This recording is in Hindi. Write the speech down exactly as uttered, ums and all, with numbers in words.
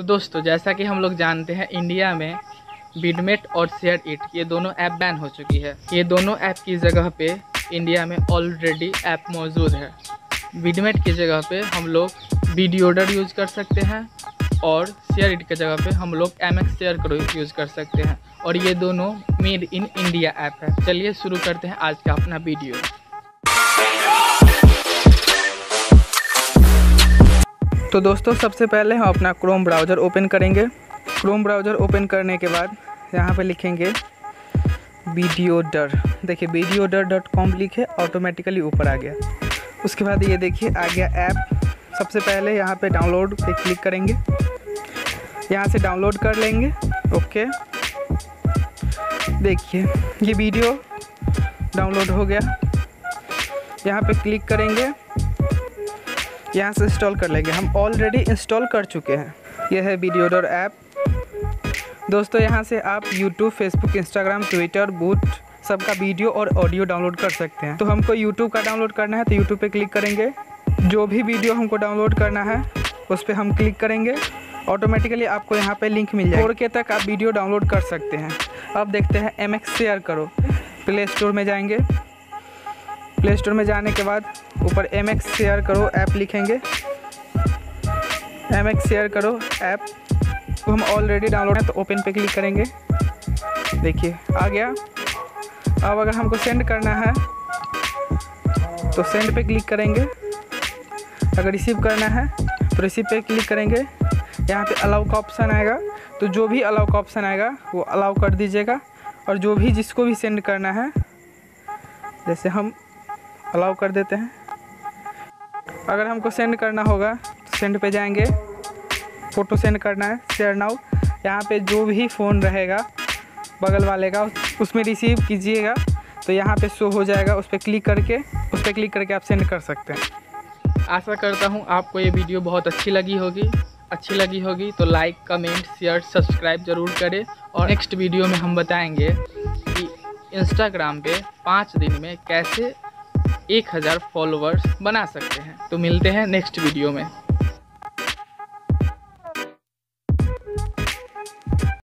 तो दोस्तों जैसा कि हम लोग जानते हैं इंडिया में विडमेट और शेयरइट ये दोनों ऐप बैन हो चुकी है। ये दोनों ऐप की जगह पे इंडिया में ऑलरेडी ऐप मौजूद है। विडमेट की जगह पे हम लोग वीडियोडर यूज़ कर सकते हैं और शेयरइट की जगह पे हम लोग एमएक्स शेयरकरो यूज़ कर सकते हैं और ये दोनों मेड इन इंडिया ऐप है। चलिए शुरू करते हैं आज का अपना वीडियो। तो दोस्तों सबसे पहले हम अपना क्रोम ब्राउज़र ओपन करेंगे। क्रोम ब्राउज़र ओपन करने के बाद यहाँ पे लिखेंगे वीडियोडर। देखिए वीडियोडर डॉट कॉम लिखे, ऑटोमेटिकली ऊपर आ गया। उसके बाद ये देखिए आ गया ऐप। सबसे पहले यहाँ पे डाउनलोड पे क्लिक करेंगे, यहाँ से डाउनलोड कर लेंगे। ओके देखिए ये वीडियो डाउनलोड हो गया। यहाँ पे क्लिक करेंगे, यहाँ से इंस्टॉल कर लेंगे। हम ऑलरेडी इंस्टॉल कर चुके हैं। यह है वीडियोडर ऐप। दोस्तों यहाँ से आप YouTube, Facebook, Instagram, Twitter, Boot सबका वीडियो और ऑडियो डाउनलोड कर सकते हैं। तो हमको YouTube का डाउनलोड करना है तो YouTube पे क्लिक करेंगे। जो भी वीडियो हमको डाउनलोड करना है उस पर हम क्लिक करेंगे, ऑटोमेटिकली आपको यहाँ पे लिंक मिल जाएगा। फोर के तक आप वीडियो डाउनलोड कर सकते हैं। अब देखते हैं M X ShareKaro. Play Store में जाएंगे। प्ले स्टोर में जाने के बाद ऊपर एम एक्स शेयरकरो ऐप लिखेंगे। एम एक्स शेयरकरो ऐप तो हम ऑलरेडी डाउनलोड है तो ओपन पे क्लिक करेंगे। देखिए आ गया। अब अगर हमको सेंड करना है तो सेंड पे क्लिक करेंगे, अगर रिसीव करना है तो रिसीव पे क्लिक करेंगे। यहाँ पे अलाउ का ऑप्शन आएगा तो जो भी अलाउ का ऑप्शन आएगा वो अलाउ कर दीजिएगा और जो भी जिसको भी सेंड करना है जैसे हम अलाउ कर देते हैं। अगर हमको सेंड करना होगा तो सेंड पे जाएंगे, फ़ोटो सेंड करना है शेयर नाउ। यहाँ पे जो भी फ़ोन रहेगा बगल वाले का उसमें रिसीव कीजिएगा तो यहाँ पे शो हो जाएगा। उस पर क्लिक करके उस पर क्लिक करके आप सेंड कर सकते हैं। आशा करता हूँ आपको ये वीडियो बहुत अच्छी लगी होगी। अच्छी लगी होगी तो लाइक, कमेंट, शेयर, सब्सक्राइब ज़रूर करें। और नेक्स्ट वीडियो में हम बताएँगे कि इंस्टाग्राम पे पाँच दिन में कैसे एक हज़ार फॉलोअर्स बना सकते हैं। तो मिलते हैं नेक्स्ट वीडियो में।